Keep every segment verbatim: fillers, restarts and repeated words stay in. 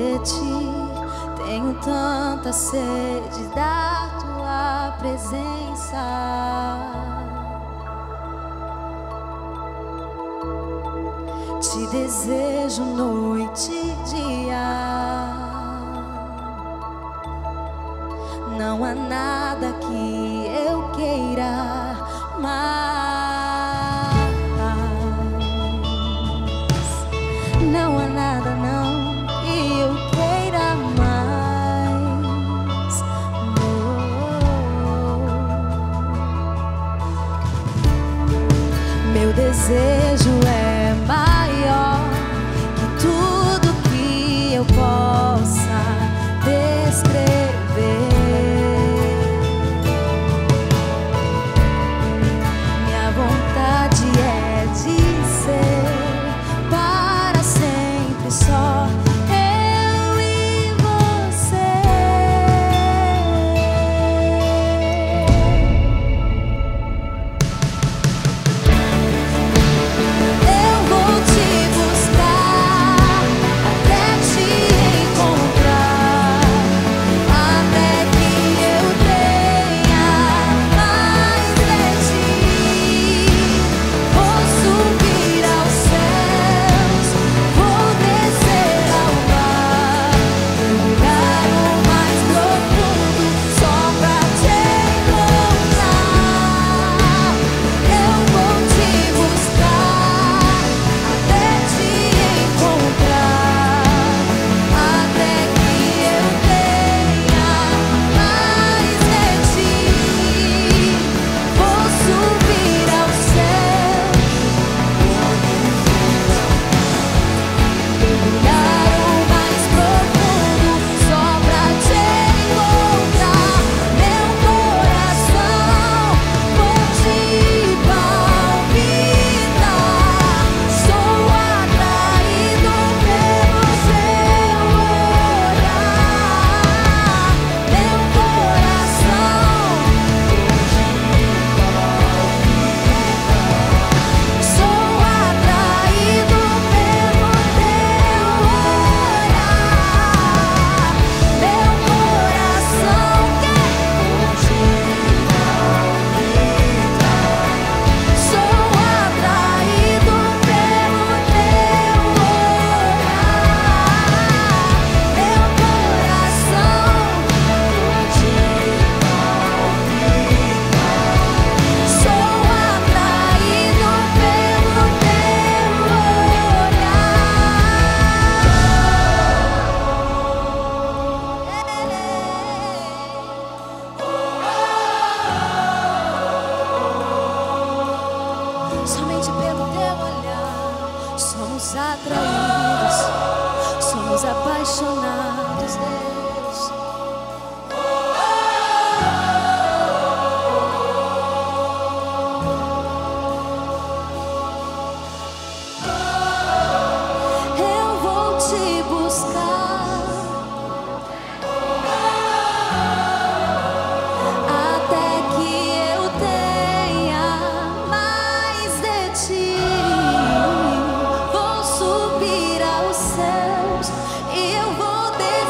de ti, tenho tanta sede da tua presença. Te desejo noite e dia. Não há nada que eu queira mais. Não há nada não que eu queira mais. Oh. Meu desejo é maior que tudo que eu possa descrever. Somente pelo teu olhar somos atraídos, somos apaixonados, Deus. Eu vou te buscar até que eu tenha. Vou subir aos céus e eu vou descer.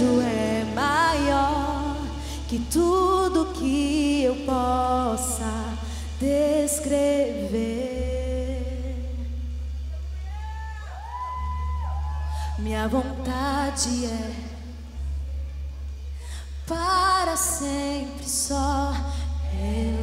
desejo é maior que tudo que eu possa descrever. Minha vontade é para sempre só eu.